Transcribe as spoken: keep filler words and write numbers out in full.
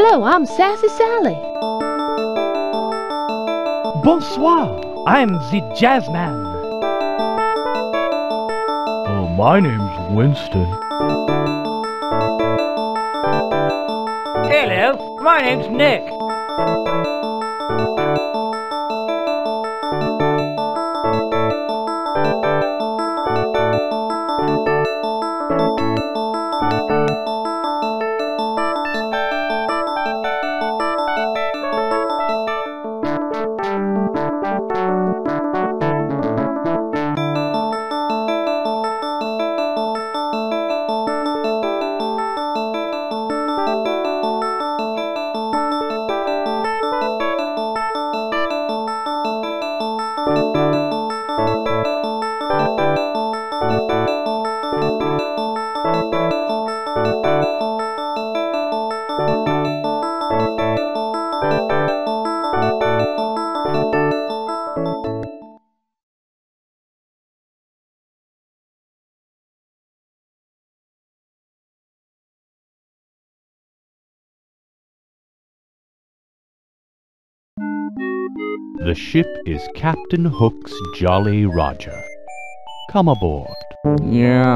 Hello, I'm Sassy Sally. Bonsoir, I'm the Jazz Man. Oh, my name's Winston. Hello, my name's Nick. The ship is Captain Hook's Jolly Roger. Come aboard. Yeah.